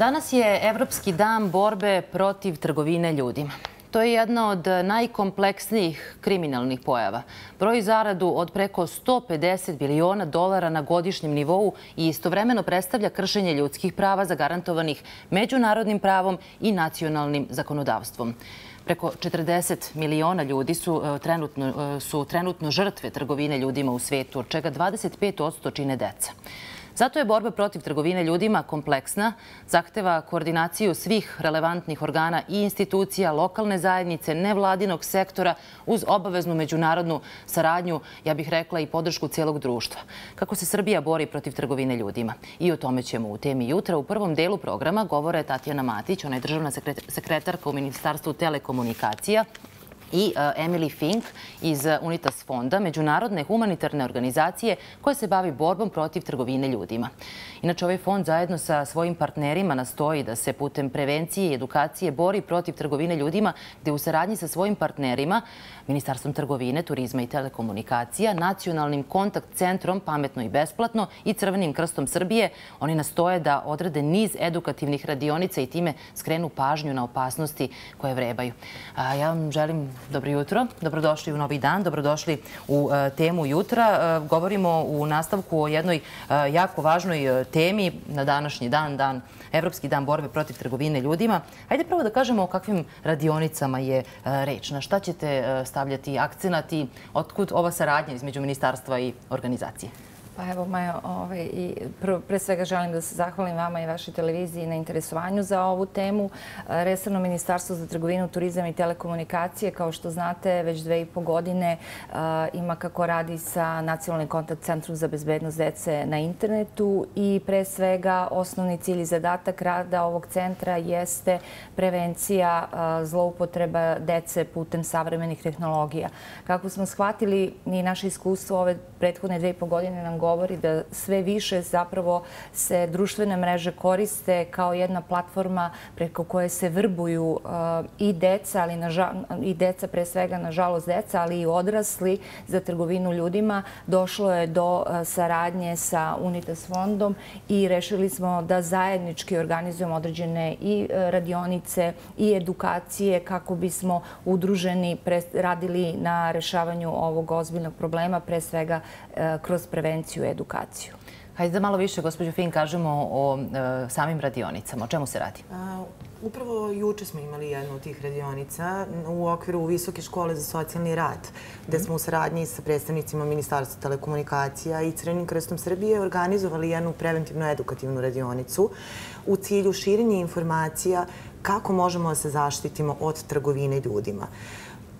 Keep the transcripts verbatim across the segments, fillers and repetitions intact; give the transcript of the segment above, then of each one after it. Danas je Evropski dan borbe protiv trgovine ljudima. To je jedna od najkompleksnijih kriminalnih pojava. Broji zaradu od preko sto pedeset biliona dolara na godišnjem nivou i istovremeno predstavlja kršenje ljudskih prava zagarantovanih međunarodnim pravom i nacionalnim zakonodavstvom. Preko četrdeset miliona ljudi su trenutno, su trenutno žrtve trgovine ljudima u svijetu, od čega dvadeset pet posto čine deca. Zato je borba protiv trgovine ljudima kompleksna, zahteva koordinaciju svih relevantnih organa i institucija, lokalne zajednice, nevladinog sektora uz obaveznu međunarodnu saradnju, ja bih rekla i podršku cijelog društva. Kako se Srbija bori protiv trgovine ljudima? I o tome ćemo u Temi jutra. U prvom delu programa govore Tatjana Matić, ona je državna sekretarka u Ministarstvu telekomunikacija, i Emili Fink iz Unitas Fonda, međunarodne humanitarne organizacije koja se bavi borbom protiv trgovine ljudima. Inače, ovaj fond zajedno sa svojim partnerima nastoji da se putem prevencije i edukacije bori protiv trgovine ljudima, gde u saradnji sa svojim partnerima, Ministarstvom trgovine, turizma i telekomunikacija, Nacionalnim kontakt centrom Pametno i besplatno i Crvenim krstom Srbije, oni nastoje da odrade niz edukativnih radionica i time skrenu pažnju na opasnosti koje vrebaju. Ja vam želim dobro jutro, dobrodošli u Novi dan, dobrodošli u Temu jutra. Govorimo u nastavku o jednoj jako važnoj temi na današnji dan, dan Evropski dan borbe protiv trgovine ljudima. Hajde prvo da kažemo o kakvim radionicama je reč, na šta ćete stavljati akcenat i otkud ova saradnja između ministarstva i organizacije? Pa evo, Majo, ovaj, i pre svega želim da se zahvalim vama i vašoj televiziji na interesovanju za ovu temu. Resorno Ministarstvo za trgovinu, turizam i telekomunikacije, kao što znate, već dve i po godine a, ima kako radi sa Nacionalnim kontakt centrom za bezbednost dece na internetu i pre svega osnovni cilj i zadatak rada ovog centra jeste prevencija a, zloupotreba dece putem savremenih tehnologija. Kako smo shvatili i naše iskustvo ove prethodne dve i po godine nam govori da sve više zapravo se društvene mreže koriste kao jedna platforma preko koje se vrbuju i deca, ali i deca pre svega, nažalost deca, ali i odrasli za trgovinu ljudima. Došlo je do saradnje sa Unitas Fondom i rešili smo da zajednički organizujemo određene i radionice i edukacije kako bismo udruženi radili na rešavanju ovog ozbiljnog problema, pre svega kroz prevenciju i edukaciju. Hajde da malo više, gospođo Fink, kažemo o e, samim radionicama. O čemu se radi? A, upravo juče smo imali jednu od tih radionica u okviru Visoke škole za socijalni rad, gde mm. smo u saradnji sa predstavnicima Ministarstva telekomunikacija i Crvenim krstom Srbije organizovali jednu preventivno-edukativnu radionicu u cilju širenja informacija kako možemo da se zaštitimo od trgovine ljudima.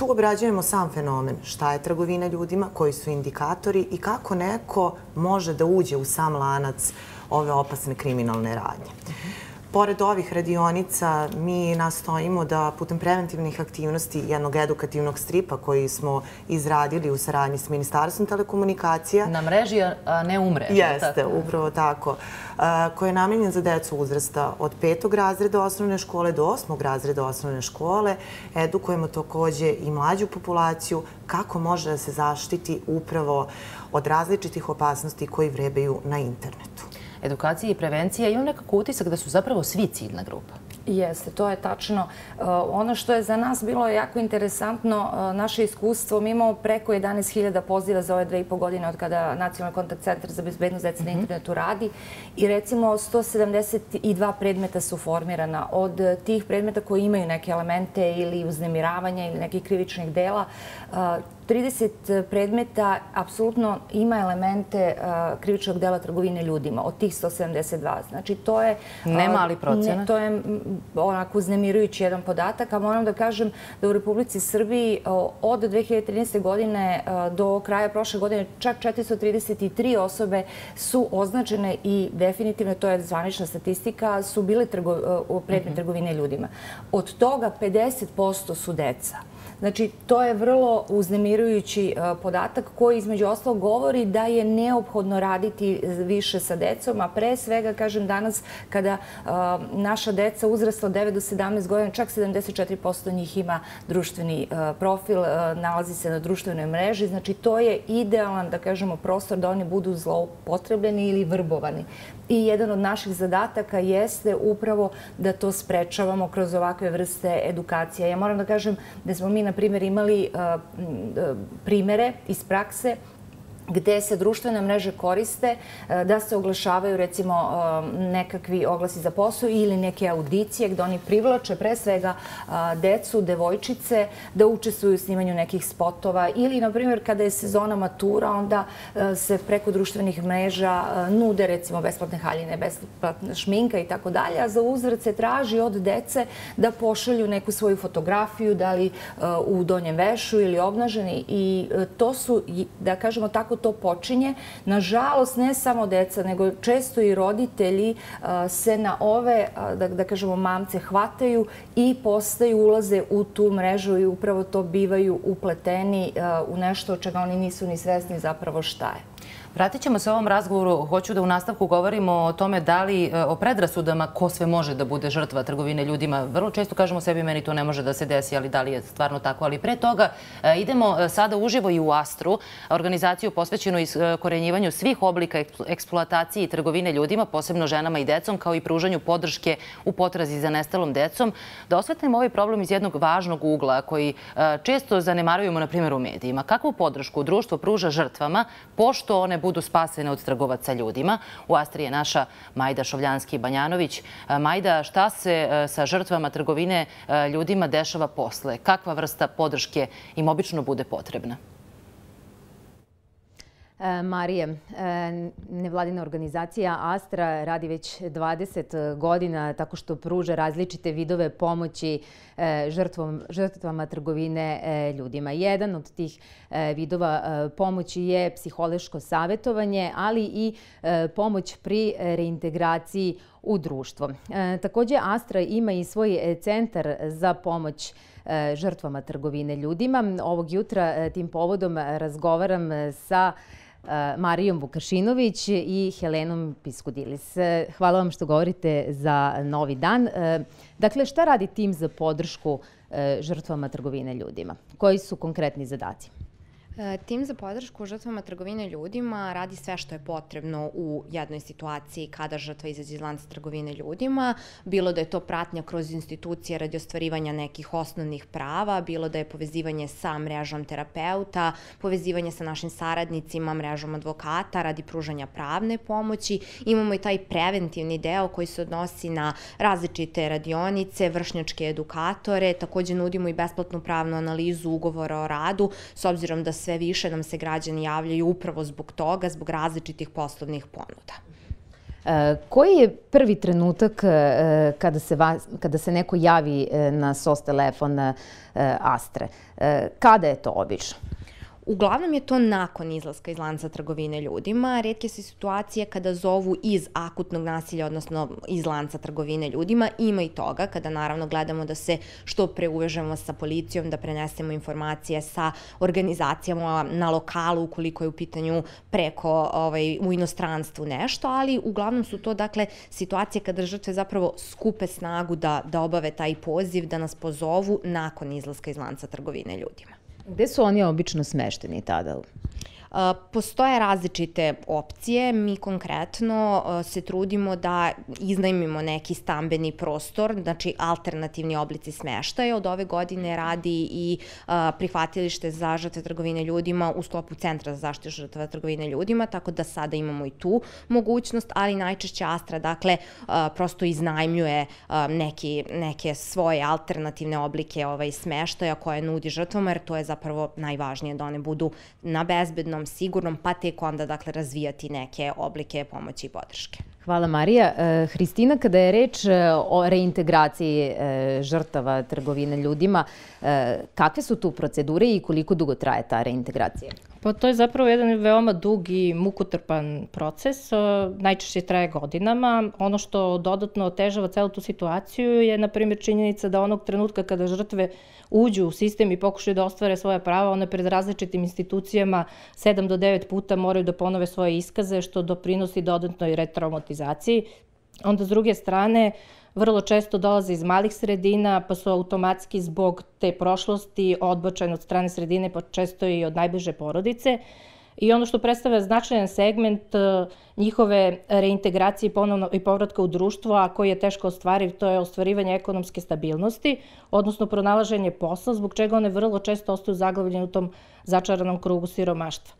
Tu obrađujemo sam fenomen, šta je trgovina ljudima, koji su indikatori i kako neko može da uđe u sam lanac ove opasne kriminalne radnje. Pored ovih radionica mi nastojimo da putem preventivnih aktivnosti jednog edukativnog stripa koji smo izradili u saradnji s Ministarstvom telekomunikacija... Na mreži, a ne u mreži. Jeste, upravo tako. Koji je namenjen za decu uzrasta od petog razreda osnovne škole do osmog razreda osnovne škole. Edukujemo također i mlađu populaciju kako može da se zaštiti upravo od različitih opasnosti koji vrebaju na internetu. Edukacija i prevencija, imam nekako utisak da su zapravo svi ciljna grupa. Jeste, to je tačno. Ono što je za nas bilo jako interesantno, naše iskustvo, mi imamo preko jedanaest hiljada poziva za ove dve i po godine od kada Nacionalni kontakt centar za bezbednost dece na internetu radi i recimo sto sedamdeset dva predmeta su formirana. Od tih predmeta koji imaju neke elemente ili uznemiravanja ili nekih krivičnih dela, trideset predmeta apsolutno ima elemente krivičnog dela trgovine ljudima, od tih sto sedamdeset dva. Znači, to je... Ne mali procenat. To je onako uznemirujući jedan podatak, a moram da kažem da u Republici Srbiji od dve hiljade trinaeste. godine do kraja prošle godine čak četiristo trideset tri osobe su označene i definitivno, to je zvanična statistika, su bile predmet trgovine ljudima. Od toga pedeset posto su deca. Znači, to je vrlo uznemirujući podatak koji između ostalog govori da je neophodno raditi više sa decom, a pre svega, kažem, danas kada naša deca uzrasta od devet do sedamnaest godina, čak sedamdeset četiri posto njih ima društveni profil, nalazi se na društvenoj mreži. Znači, to je idealan, da kažemo, prostor da oni budu zloupotrebljeni ili vrbovani. I jedan od naših zadataka jeste upravo da to sprečavamo kroz ovakve vrste edukacija. Ja moram da kažem da smo mi, na primjer, imali primere iz prakse gde se društvene mreže koriste da se oglašavaju, recimo, nekakvi oglasi za posao ili neke audicije gde oni privlače pre svega decu, devojčice, da učestvuju u snimanju nekih spotova ili, na primjer, kada je sezona matura, onda se preko društvenih mreža nude, recimo, besplatne haljine, besplatna šminka i tako dalje, a za uzvrat se traži od dece da pošalju neku svoju fotografiju, da li u donjem vešu ili obnaženi, i to su, da kažemo, tako to počinje. Nažalost, ne samo deca, nego često i roditelji se na ove, da kažemo, mamce hvataju i postaju, ulaze u tu mrežu i upravo to bivaju upleteni u nešto od čega oni nisu ni svesni zapravo šta je. Vratit ćemo se u ovom razgovoru. Hoću da u nastavku govorimo o tome da li, o predrasudama, ko sve može da bude žrtva trgovine ljudima. Vrlo često kažemo sebi, meni to ne može da se desi, ali da li je stvarno tako. Ali pre toga idemo sada uživo i u Astru, organizaciju posvećenu iskorenjivanju svih oblika eksploatacije i trgovine ljudima, posebno ženama i decom, kao i pružanju podrške u potrazi za nestalom decom. Da osvetlimo ovaj problem iz jednog važnog ugla koji često zanemarujemo, na primjer, u medijima. Kakvu podršku društvo pruža žrtvama, pošto one budu spasene od trgovaca ljudima? U Astri je naša Majda Šovljanski-Banjanović. Majda, šta se sa žrtvama trgovine ljudima dešava posle? Kakva vrsta podrške im obično bude potrebna? Marije, nevladina organizacija Astra radi već dvadeset godina tako što pruža različite vidove pomoći žrtvom, žrtvama trgovine ljudima. Jedan od tih vidova pomoći je psihološko savjetovanje, ali i pomoć pri reintegraciji u društvo. Također, Astra ima i svoj centar za pomoć žrtvama trgovine ljudima. Ovog jutra tim povodom razgovaram sa Marijom Bukašinović i Helenom Piskudilis. Hvala vam što govorite za Novi dan. Dakle, šta radi tim za podršku žrtvama trgovine ljudima? Koji su konkretni zadaci? Tim za podršku žrtvama trgovine ljudima radi sve što je potrebno u jednoj situaciji kada žrtva izađe iz lanca trgovine ljudima, bilo da je to pratnja kroz institucije radi ostvarivanja nekih osnovnih prava, bilo da je povezivanje sa mrežom terapeuta, povezivanje sa našim saradnicima, mrežom advokata radi pružanja pravne pomoći. Imamo i taj preventivni deo koji se odnosi na različite radionice, vršnjačke edukatore, također nudimo i besplatnu pravnu analizu ugovora o radu, s obzirom da sve više nam se građani javljaju upravo zbog toga, zbog različitih poslovnih ponuda. Koji je prvi trenutak kada se, vas, kada se neko javi na S O S telefon Astre? Kada je to obično? Uglavnom je to nakon izlaska iz lanca trgovine ljudima. Retke su situacije kada zovu iz akutnog nasilja, odnosno iz lanca trgovine ljudima. Ima i toga kada, naravno, gledamo da se što pre uvežemo sa policijom, da prenesemo informacije sa organizacijama na lokalu ukoliko je u pitanju preko ovaj, u inostranstvu nešto, ali uglavnom su to, dakle, situacije kada žrtve zapravo skupe snagu da, da obave taj poziv, da nas pozovu nakon izlaska iz lanca trgovine ljudima. Gde su oni obično smešteni tada? Postoje različite opcije. Mi konkretno se trudimo da iznajmimo neki stambeni prostor, znači alternativni oblici smeštaja. Od ove godine radi i prihvatilište za žrtve trgovine ljudima u sklopu Centra za zaštitu žrtava trgovine ljudima, tako da sada imamo i tu mogućnost, ali najčešće Astra, dakle, prosto iznajmljuje neki, neke svoje alternativne oblike ovaj, smeštaja koje nudi žrtvama, jer to je zapravo najvažnije, da one budu na bezbednom, sigurnom, pa tek onda, dakle, razvijati neke oblike pomoći i podrške. Hvala, Marija. Hristina, kada je reč o reintegraciji žrtava trgovine ljudima, kakve su tu procedure i koliko dugo traje ta reintegracija? Pa to je zapravo jedan veoma dug i mukotrpan proces, najčešće traje godinama. Ono što dodatno otežava celu tu situaciju je, na primjer, činjenica da onog trenutka kada žrtve uđu u sistem i pokušaju da ostvare svoja prava, one pred različitim institucijama sedam do devet puta moraju da ponove svoje iskaze, što doprinosi dodatnoj retraumatizaciji. Onda, s druge strane, vrlo često dolaze iz malih sredina, pa su automatski zbog te prošlosti odbačeni od strane sredine, pa često i od najbliže porodice. I ono što predstavlja značajan segment njihove reintegracije i povratka u društvo, a koji je teško ostvariv, to je ostvarivanje ekonomske stabilnosti, odnosno pronalaženje posla, zbog čega one vrlo često ostaju zaglavljene u tom začaranom krugu siromaštva.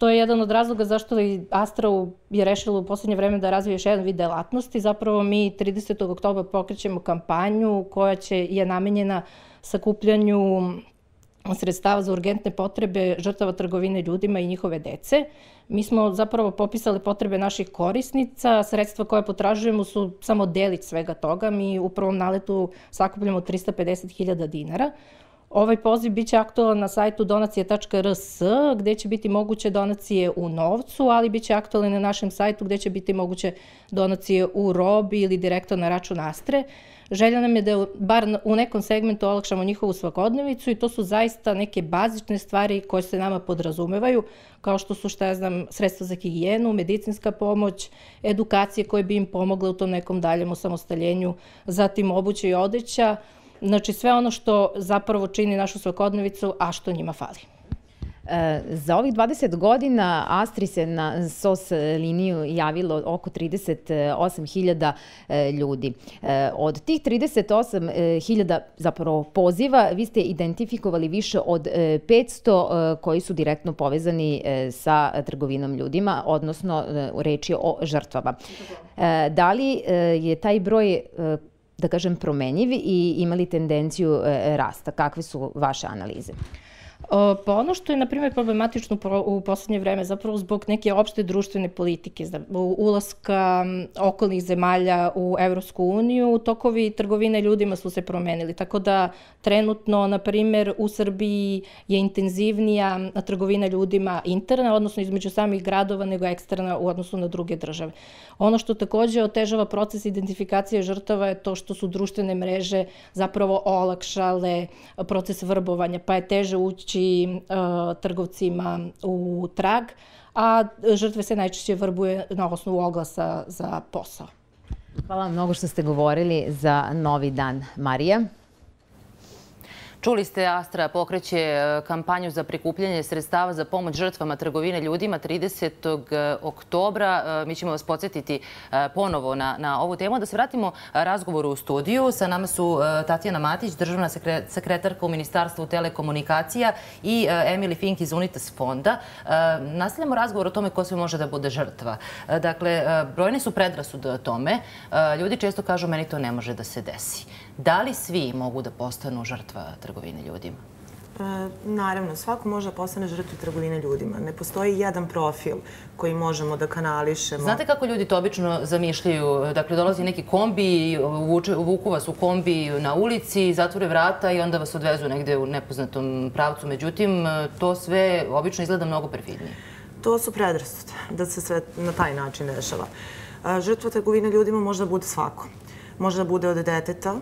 To je jedan od razloga zašto i Astra je rešila u posljednje vreme da razvije još jedan vid delatnosti. Zapravo mi tridesetog oktobra pokrećemo kampanju koja je namenjena sakupljanju sredstava za urgentne potrebe žrtava trgovine ljudima i njihove dece. Mi smo zapravo popisali potrebe naših korisnica. Sredstva koje potražujemo su samo delić svega toga. Mi u prvom naletu sakupljamo tristo pedeset hiljada dinara. Ovaj poziv biće aktualan na sajtu donacije tačka r s, gdje će biti moguće donacije u novcu, ali biće aktualan na našem sajtu gdje će biti moguće donacije u robi ili direktno na račun Astre. Želja nam je da bar u nekom segmentu olakšamo njihovu svakodnevicu i to su zaista neke bazične stvari koje se nama podrazumevaju, kao što su, šta ja znam, sredstva za higijenu, medicinska pomoć, edukacije koje bi im pomogle u tom nekom daljem osamostaljenju, zatim obuće i odeća. Znači sve ono što zapravo čini našu svakodnevicu, a što njima fali. E, za ovih dvadeset godina Astri se na S O S liniju javilo oko trideset osam hiljada ljudi. E, od tih trideset osam hiljada zapravo poziva vi ste identifikovali više od petsto koji su direktno povezani sa trgovinom ljudima, odnosno reč je o žrtvama. E, da li je taj broj, da kažem, promenjivi i imali tendenciju rasta? Kakve su vaše analize? Pa ono što je, na primjer, problematično u posljednje vreme, zapravo zbog neke opšte društvene politike, ulaska okolnih zemalja u Evropsku uniju, tokovi trgovine ljudima su se promenili. Tako da trenutno, na primjer, u Srbiji je intenzivnija trgovina ljudima interna, odnosno između samih gradova, nego eksterna u odnosu na druge države. Ono što također otežava proces identifikacije žrtava je to što su društvene mreže zapravo olakšale proces vrbovanja, pa je teže ući trgovcima u trag, a žrtve se najčešće vrbuje na osnovu oglasa za posao. Hvala vam mnogo što ste govorili za Novi dan, Marija. Čuli ste, Astra pokreće kampanju za prikupljanje sredstava za pomoć žrtvama trgovine ljudima tridesetog oktobra. Mi ćemo vas podsjetiti ponovo na, na ovu temu. Da se vratimo razgovoru u studiju. Sa nama su Tatjana Matić, državna sekretarka u Ministarstvu telekomunikacija i Emili Fink iz Unitas Fonda. Nastavljamo razgovor o tome ko sve može da bude žrtva. Dakle, brojne su predrasude o tome. Ljudi često kažu, meni to ne može da se desi. Da li svi mogu da postanu žrtva trgovine ljudima? Naravno, svako može da postane žrtva trgovine ljudima. Ne postoji jedan profil koji možemo da kanališemo. Znate kako ljudi to obično zamišljaju? Dakle, dolazi neki kombi, uvuku vas u kombi na ulici, zatvore vrata i onda vas odvezu negde u nepoznatom pravcu. Međutim, to sve obično izgleda mnogo perfidnije. To su predrasude, da se sve na taj način dešava. Žrtva trgovine ljudima može da bude svako. Može da bude od deteta,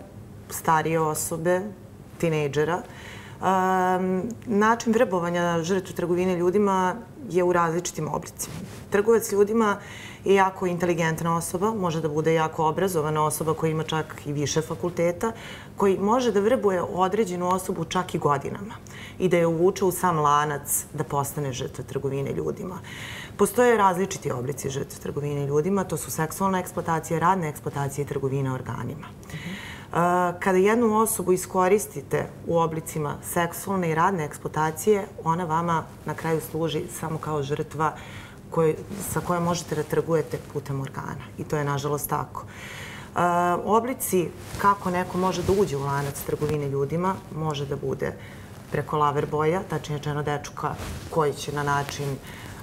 starije osobe, tinejdžera. Način vrbovanja žrtve trgovine ljudima je u različitim oblicima. Trgovac ljudima je jako inteligentna osoba, može da bude jako obrazovana osoba koja ima čak i više fakulteta, koji može da vrbuje određenu osobu čak i godinama i da je uvuče u sam lanac da postane žrtva trgovine ljudima. Postoje različiti oblici žrtve trgovine ljudima, to su seksualna eksploatacija, radna eksploatacija i trgovina organima. Kada jednu osobu iskoristite u oblicima seksualne i radne eksploatacije, ona vama na kraju služi samo kao žrtva sa kojom možete da trgujete putem organa. I to je, nažalost, tako. Oblici kako neko može da uđe u lanac trgovine ljudima može da bude preko lover boya, tačnije rečeno dečka koji će na način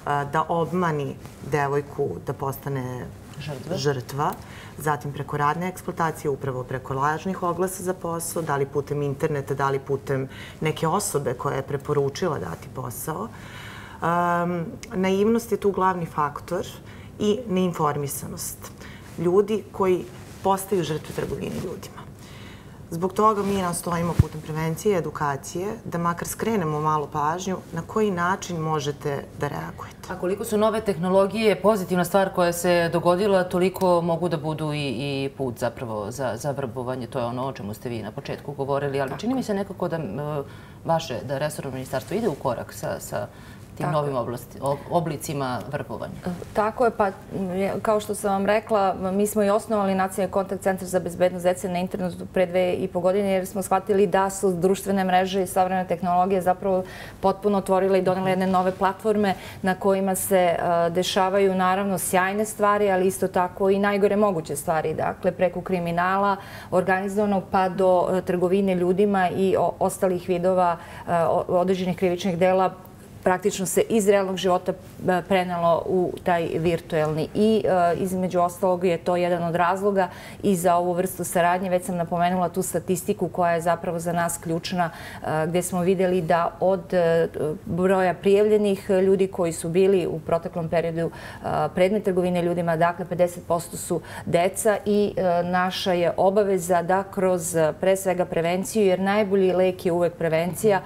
da obmani devojku da postane žrtva, zatim preko radne eksploatacije, upravo preko lažnih oglasa za posao, da li putem interneta, da li putem neke osobe koja je preporučila dati posao. Naivnost je tu glavni faktor i neinformisanost ljudi koji postaju žrtve trgovine ljudima. Zbog toga mi nastojimo putem prevencije i edukacije da makar skrenemo malo pažnju na koji način možete da reagujete. A koliko su nove tehnologije pozitivna stvar koja se dogodila, toliko mogu da budu i put zapravo za vrbovanje. To je ono o čemu ste vi na početku govorili, ali čini mi se nekako da vaše resorno ministarstvo ide u korak sa tim novim oblicima vrbovanja. Tako je, pa kao što sam vam rekla, mi smo i osnovali Nacionalni kontakt centar za bezbednost dece na internetu pre dve i po godine, jer smo shvatili da su društvene mreže i savremene tehnologije zapravo potpuno otvorile i donele jedne nove platforme na kojima se dešavaju naravno sjajne stvari, ali isto tako i najgore moguće stvari. Dakle, preko kriminala, organizovanog pa do trgovine ljudima i ostalih vidova određenih krivičnih dela praktično se iz realnog života prenalo u taj virtuelni. I između ostalog je to jedan od razloga i za ovu vrstu saradnje. Već sam napomenula tu statistiku koja je zapravo za nas ključna, gdje smo vidjeli da od broja prijavljenih ljudi koji su bili u proteklom periodu predmet trgovine ljudima, dakle pedeset posto su deca, i naša je obaveza da kroz pre svega prevenciju, jer najbolji lek je uvek prevencija,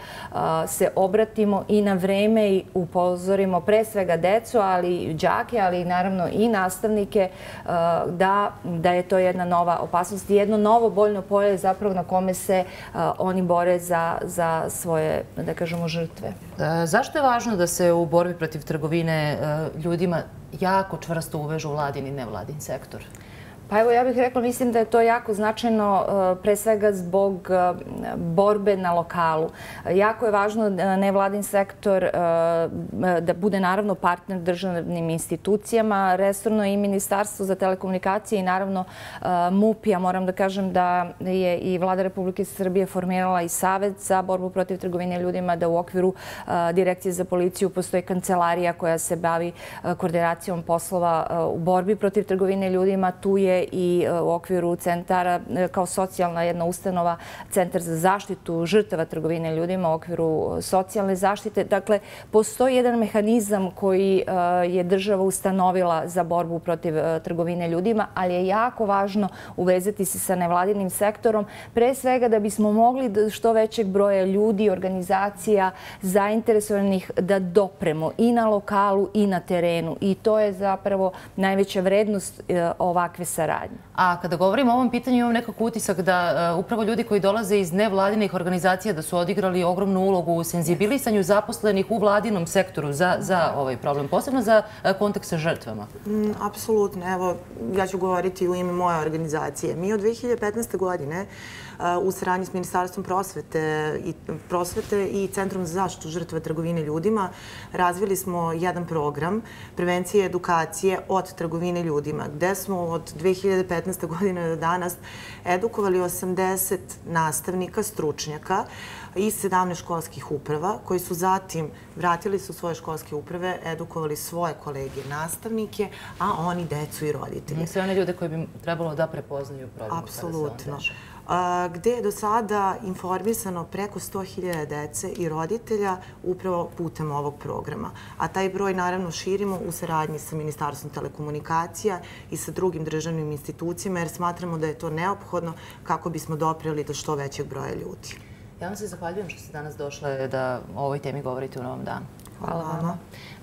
se obratimo i na vreme i upozorimo pre svega decu, ali i đake, ali naravno i nastavnike, da je to jedna nova opasnost i jedno novo boljno polje zapravo na kome se oni bore za svoje, da kažemo, žrtve. Zašto je važno da se u borbi protiv trgovine ljudima jako čvrsto uvežu vladin i nevladin sektor? Pa evo, ja bih rekla, mislim da je to jako značajno pre svega zbog borbe na lokalu. Jako je važno da nevladin sektor da bude naravno partner državnim institucijama, resorno i Ministarstvo za telekomunikacije i naravno MUP. Ja moram da kažem da je i Vlada Republike Srbije formirala i Savet za borbu protiv trgovine ljudima, da u okviru Direkcije za policiju postoji kancelarija koja se bavi koordinacijom poslova u borbi protiv trgovine ljudima. Tu je i u okviru centara, kao socijalna jedna ustanova, Centar za zaštitu žrtava trgovine ljudima u okviru socijalne zaštite. Dakle, postoji jedan mehanizam koji je država ustanovila za borbu protiv trgovine ljudima, ali je jako važno uvezati se sa nevladinim sektorom, pre svega da bismo mogli što većeg broja ljudi, organizacija zainteresovanih da dopremo i na lokalu i na terenu. I to je zapravo najveća vrednost ovakve saradnje. A kada govorimo o ovom pitanju, imam nekako utisak da upravo ljudi koji dolaze iz nevladinih organizacija da su odigrali ogromnu ulogu u senzibilisanju zaposlenih u vladinom sektoru za ovaj problem, posebno za kontakt sa žrtvama. Apsolutno. Evo, ja ću govoriti u ime moje organizacije. Mi od dve hiljade petnaeste. godine u saradnji s Ministarstvom prosvete i Centrom za zaštitu žrtava trgovine ljudima razvili smo jedan program prevencije i edukacije od trgovine ljudima, gde smo od dve hiljade petnaeste. godine do danas edukovali osamdeset nastavnika, stručnjaka i sedamnaest školskih uprava, koji su zatim vratili se u svoje školske uprave, edukovali svoje kolege nastavnike, a oni decu i roditelji. Sve one ljude koje bi trebalo da prepoznaju problem. Apsolutno. Gde je do sada informisano preko sto hiljada dece i roditelja upravo putem ovog programa. A taj broj naravno širimo u saradnji sa Ministarstvom telekomunikacija i sa drugim državnim institucijama, jer smatramo da je to neophodno kako bismo dopreli do što većeg broja ljudi. Ja vam se zahvaljujem što ste danas došle da o ovoj temi govorite u Novom danu. Hvala vama.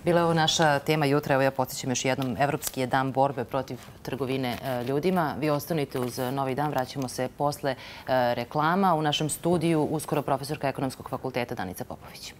Bila je ovo naša tema jutra. Evo, ja podsjećam još jednom, Evropski je dan borbe protiv trgovine ljudima. Vi ostanite uz Novi dan, vraćamo se posle reklama. U našem studiju uskoro profesorka Ekonomskog fakulteta Danica Popović.